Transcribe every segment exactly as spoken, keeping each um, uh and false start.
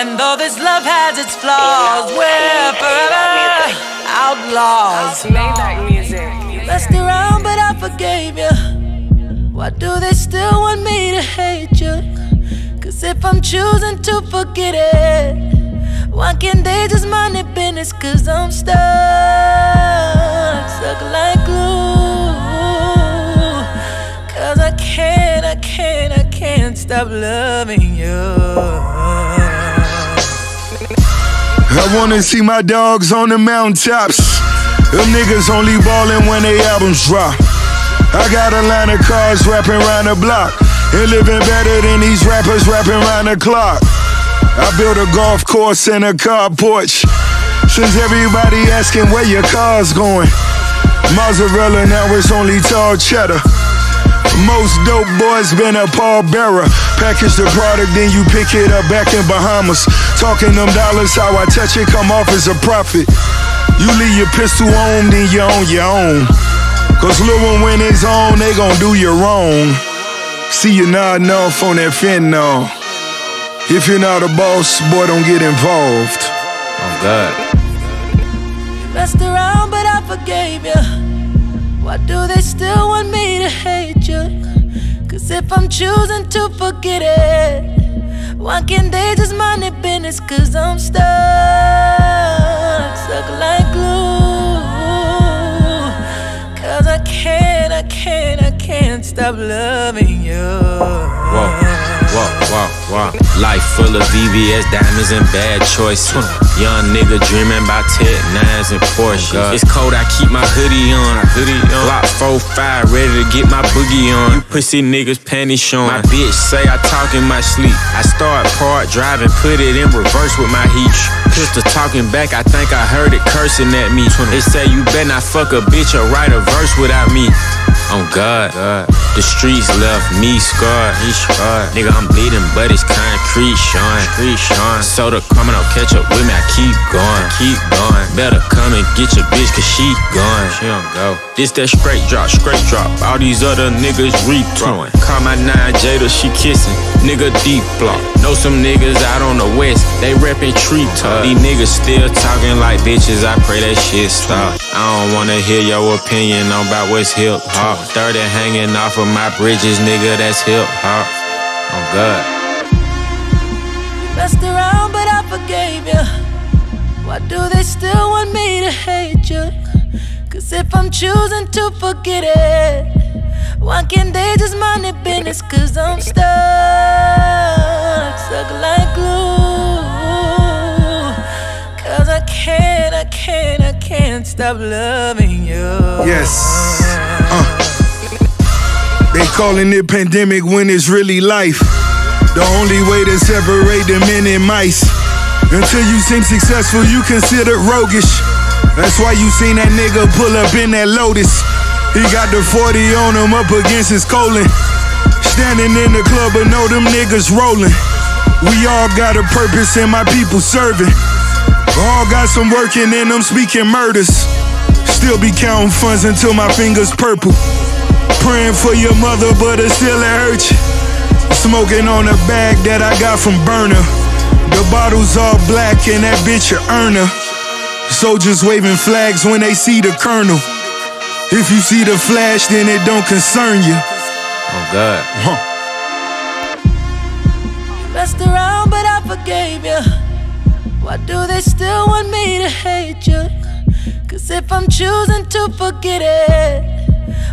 And though this love has its flaws, we're forever outlawz. Maybach music. You messed around, but I forgave you. Why do they still want me to hate you? Cause if I'm choosing to forget it, why can't they just mind their business? Cause I'm stuck, stuck like glue. Cause I can't, I can't, I can't stop loving you. I wanna see my dogs on the mountaintops. Them niggas only ballin' when they albums drop. I got a line of cars rapping round the block, and living better than these rappers rapping round the clock. I built a golf course and a car porch. Since everybody asking where your car's going, mozzarella now it's only tall cheddar. Most dope boys been a pallbearer. Package the product, then you pick it up back in Bahamas. Talking them dollars, how I touch it, come off as a profit. You leave your pistol on, then you own your own. Cause Lil Wayne when it's on, they gon' do you wrong. See you nodding off on that fentanyl. If you're not a boss, boy, don't get involved. Oh God. You messed around, but I forgave you. Why do they still want me to hate you? Cause if I'm choosing to forget it, why can't they just mind their business? Cause I'm stuck, stuck like glue. Cause I can't, I can't, I can't stop loving you. Whoa. Walk, walk, walk. Life full of V V S diamonds and bad choices. Young nigga dreaming about Ted nines and Porsches. Oh, it's cold, I keep my hoodie on. Hoodie on. Block four five, ready to get my boogie on. You pussy niggas panties showing. My bitch say I talk in my sleep. I start part driving, put it in reverse with my heat. Pistol talking back, I think I heard it cursing at me. They say you better not fuck a bitch or write a verse without me. Oh God, God, the streets left me scarred. Me scarred. Nigga, I'm bleeding, but it's concrete, shine. Concrete, shine. Soda coming up, catch up with me. I keep going, keep going. Better come and get your bitch, cause she gone. She don't go. This that straight drop, straight drop. All these other niggas rethrowing. Call my nine Jada, she kissing. Nigga deep block. Know some niggas out on the west, they reppin' tree talk. These niggas still talking like bitches. I pray that shit stop. I don't wanna hear your opinion about what's hip hop. thirty hanging off of my bridges, nigga, that's hip hop. Oh God. You messed around, but I forgave you. Why do they still want me to hate you? Cause if I'm choosing to forget it, why can't they just mind their business? Cause I'm stuck, stuck like glue. Cause I can't, I can't, I can't stop loving you. Yes. Uh. They calling it pandemic when it's really life. The only way to separate the men and mice. Until you seem successful, you considered roguish. That's why you seen that nigga pull up in that Lotus. He got the forty on him up against his colon. Standing in the club, but know them niggas rolling. We all got a purpose and my people serving. All got some working and I'm speaking murders. Still be counting funds until my fingers purple. Praying for your mother, but it still hurt you. Smoking on a bag that I got from burner. The bottle's all black and that bitch a earner. Soldiers waving flags when they see the colonel. If you see the flash, then it don't concern you. Oh God. Huh. You messed around, but I forgave you. Why do they still want me to hate you? Cause if I'm choosing to forget it,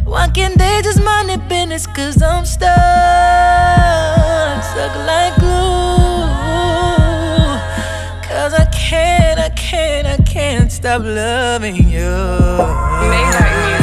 why can't they just mind their business? Cause I'm stuck, stuck like glue. Cause I can't, I can't, I can't stop loving you. Maybach music.